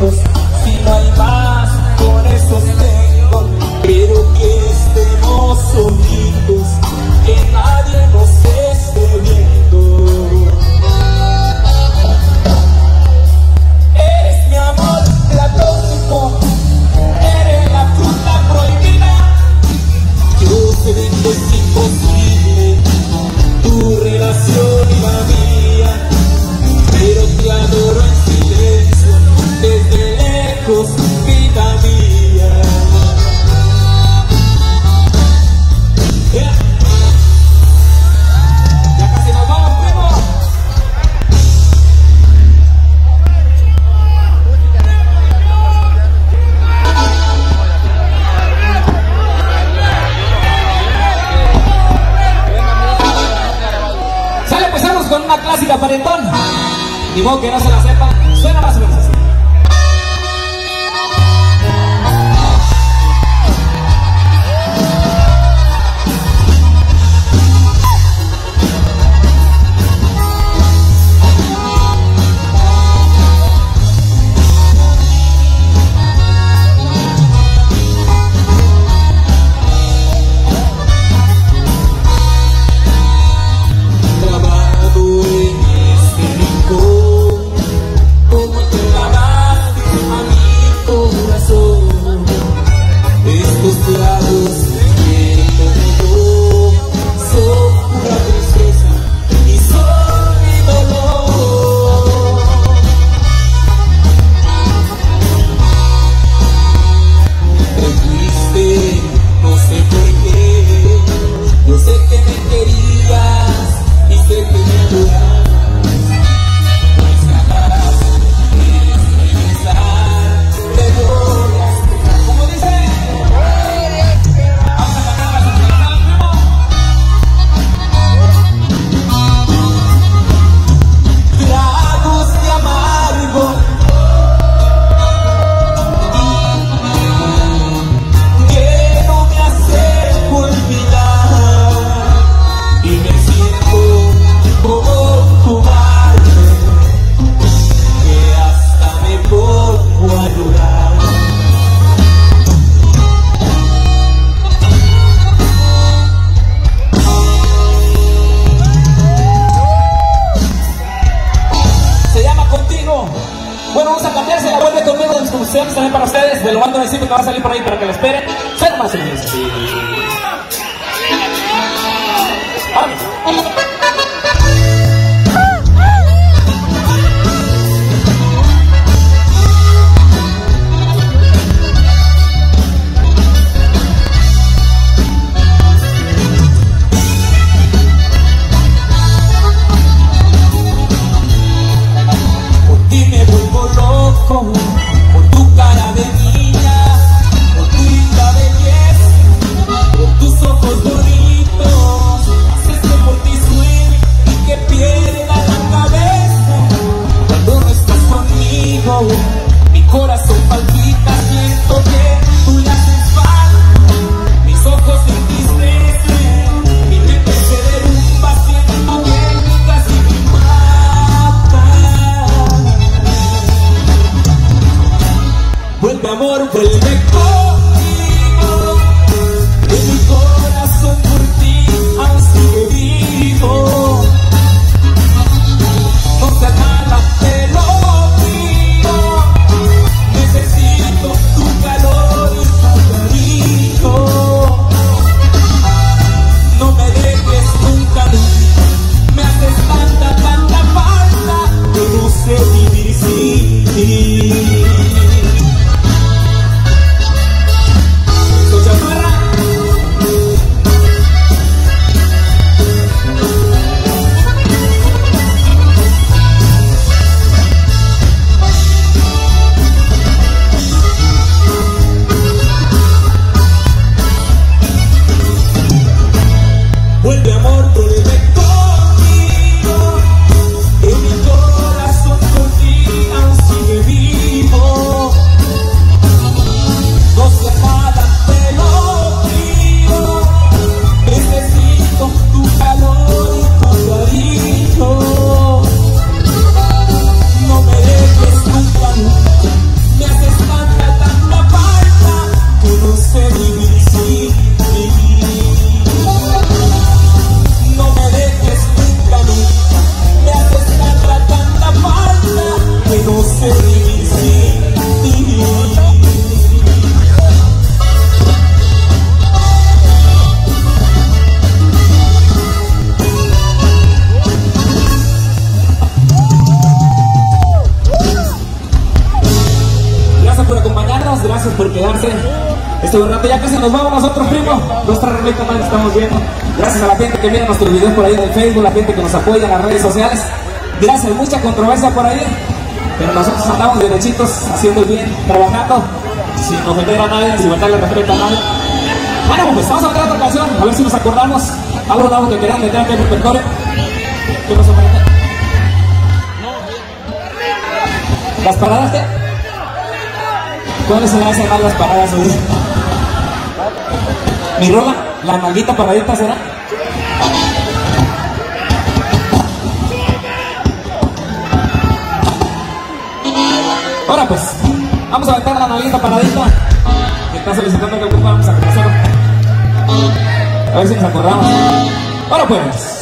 momentos, si no hay más, con esos tengo. Quiero que estemos unidos, que nadie nos esté viendo. Eres mi amor platónico, eres la fruta prohibida. Yo sé que es imposible tu relación y la mía, pero te adoro en silencio, desde lejos, vida mía. Ya casi nos vamos, primo. Sale, empezamos con una clásica parentón. Ni modo que no se la sepa, suena más o menos así. Bueno, vamos a cambiarse, la vuelve conmigo de mis composiciones también para ustedes. Me lo mando a decir que va a salir por ahí para que lo esperen. Suena más feliz. Mi corazón palpita, siento que tú le haces falta. Mis ojos se entristecen, mi mente se derrumba, siento que casi me mata. Vuelve amor, vuelve conmigo, que mi corazón por ti aún sigue vivo. No se acaba, pero estuvo rato, ya casi nos vamos nosotros, primo. Nuestra Rebeca más estamos viendo. Gracias a la gente que mira nuestros videos por ahí en el Facebook, la gente que nos apoya en las redes sociales. Gracias, mucha controversia por ahí, pero nosotros andamos derechitos, haciendo bien, trabajando, sin ofender a nadie, sin faltarle respeto a nadie. Bueno, pues vamos a meter otra canción, a ver si nos acordamos. Algo que queramos meter aquí en el repertorio. ¿Qué pasó, Marita? ¿Las paradas qué? ¿Cuáles se me hacen mal las paradas hoy? ¿Mi rola? ¿La maldita paradita será? Ahora pues, vamos a aventar la maldita paradita que está solicitando que el grupo vamos a conocer. A ver si nos acordamos. Ahora pues.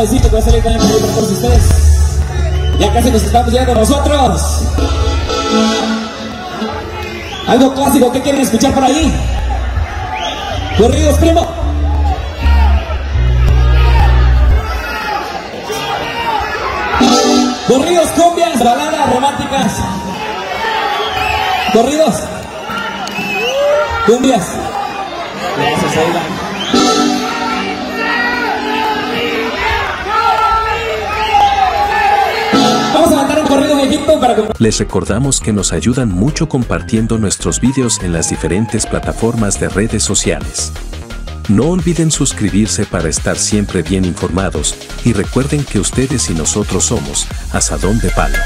Besito que va a salir también por ustedes. Ya casi nos estamos llegando nosotros. Algo clásico, ¿qué quieren escuchar por ahí? Corridos, primo. Corridos, cumbias, baladas románticas. Corridos, cumbias. Gracias, Aida. Les recordamos que nos ayudan mucho compartiendo nuestros vídeos en las diferentes plataformas de redes sociales. No olviden suscribirse para estar siempre bien informados y recuerden que ustedes y nosotros somos Azadón de Palo.